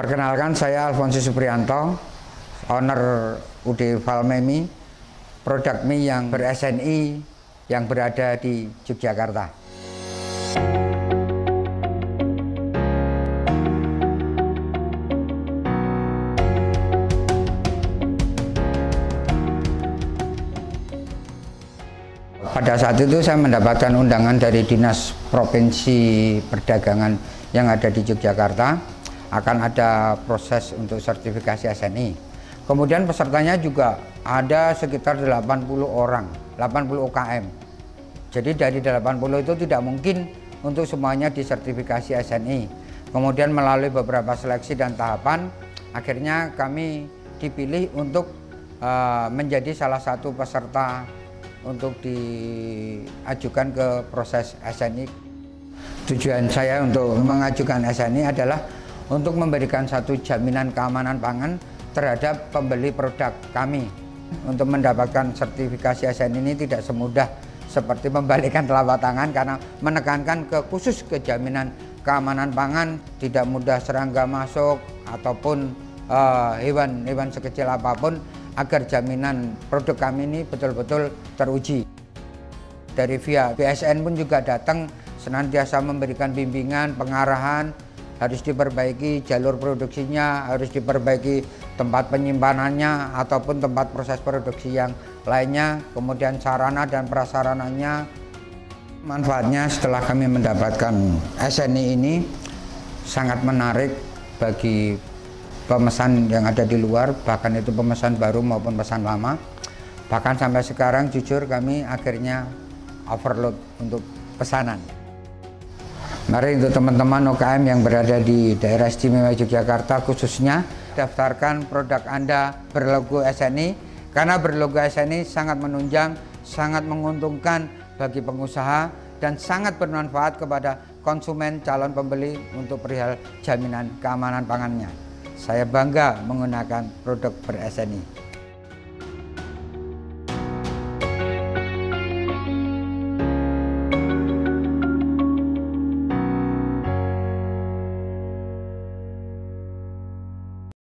Perkenalkan, saya Alfonsus Suprianto, owner UD Valmay Mie, produk mie yang ber-SNI yang berada di Yogyakarta. Pada saat itu saya mendapatkan undangan dari Dinas Provinsi Perdagangan yang ada di Yogyakarta akan ada proses untuk sertifikasi SNI. Kemudian pesertanya juga ada sekitar 80 orang, 80 UKM. Jadi dari 80 itu tidak mungkin untuk semuanya disertifikasi SNI. Kemudian melalui beberapa seleksi dan tahapan, akhirnya kami dipilih untuk menjadi salah satu peserta untuk diajukan ke proses SNI. Tujuan saya untuk mengajukan SNI adalah untuk memberikan satu jaminan keamanan pangan terhadap pembeli produk kami. Untuk mendapatkan sertifikasi SNI ini tidak semudah seperti membalikkan telapak tangan karena menekankan khusus ke jaminan keamanan pangan, tidak mudah serangga masuk ataupun hewan-hewan sekecil apapun, agar jaminan produk kami ini betul-betul teruji. Dari pihak BSN pun juga datang senantiasa memberikan bimbingan, pengarahan, harus diperbaiki jalur produksinya, harus diperbaiki tempat penyimpanannya ataupun tempat proses produksi yang lainnya, kemudian sarana dan prasarananya. Manfaatnya setelah kami mendapatkan SNI ini sangat menarik bagi pemesan yang ada di luar, bahkan itu pemesan baru maupun pesan lama. Bahkan sampai sekarang jujur kami akhirnya overload untuk pesanan. Mari untuk teman-teman UKM yang berada di daerah istimewa Yogyakarta khususnya, daftarkan produk Anda berlogo SNI, karena berlogo SNI sangat menunjang, sangat menguntungkan bagi pengusaha dan sangat bermanfaat kepada konsumen calon pembeli untuk perihal jaminan keamanan pangannya. Saya bangga menggunakan produk ber-SNI.